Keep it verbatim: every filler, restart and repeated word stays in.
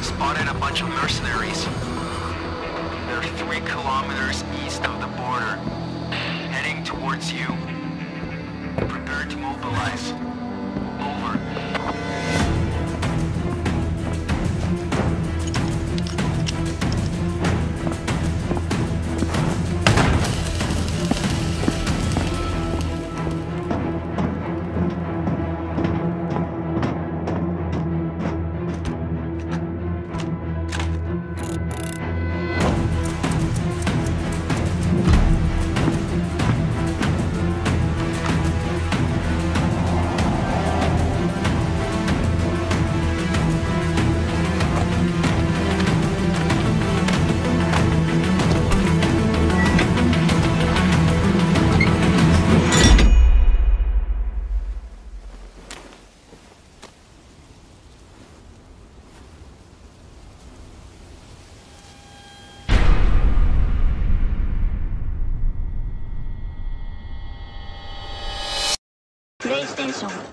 Spotted a bunch of mercenaries. They're three kilometers east of the border, heading towards you. Prepare to mobilize. Over. Station.